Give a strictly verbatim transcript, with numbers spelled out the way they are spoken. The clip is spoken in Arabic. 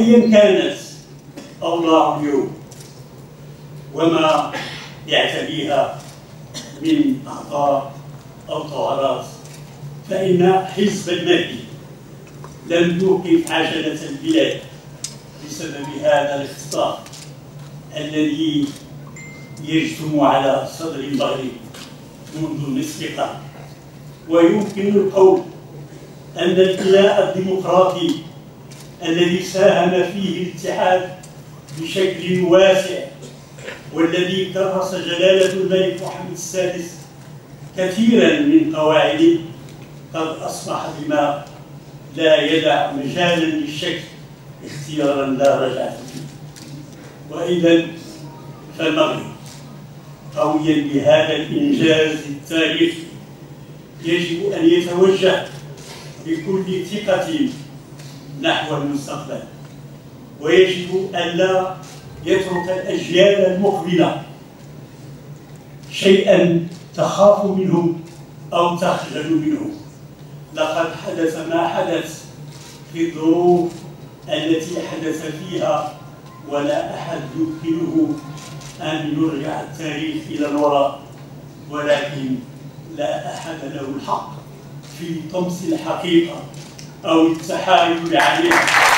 أيا كانت أوضاع اليوم وما يعتبيها من أعطاء أو ثغرات، فإن حزب المهدي لم يوقف عجلة البلاد بسبب هذا الاختصاص الذي يجثم على صدر المغرب منذ نصف قرن. ويمكن القول أن البناء الديمقراطي الذي ساهم فيه الاتحاد بشكل واسع والذي كرس جلالة الملك محمد السادس كثيرا من قواعده قد أصبح بما لا يدع مجالا للشك اختيارا لا رجعة فيه. وإذا فالمغرب قويا بهذا الإنجاز التاريخي يجب أن يتوجه بكل ثقة نحو المستقبل، ويجب ألا يترك الأجيال المقبلة شيئا تخاف منه أو تخجل منه. لقد حدث ما حدث في الظروف التي حدث فيها، ولا أحد يمكنه أن يرجع التاريخ إلى الوراء، ولكن لا أحد له الحق في طمس الحقيقة أو التحايل عليها.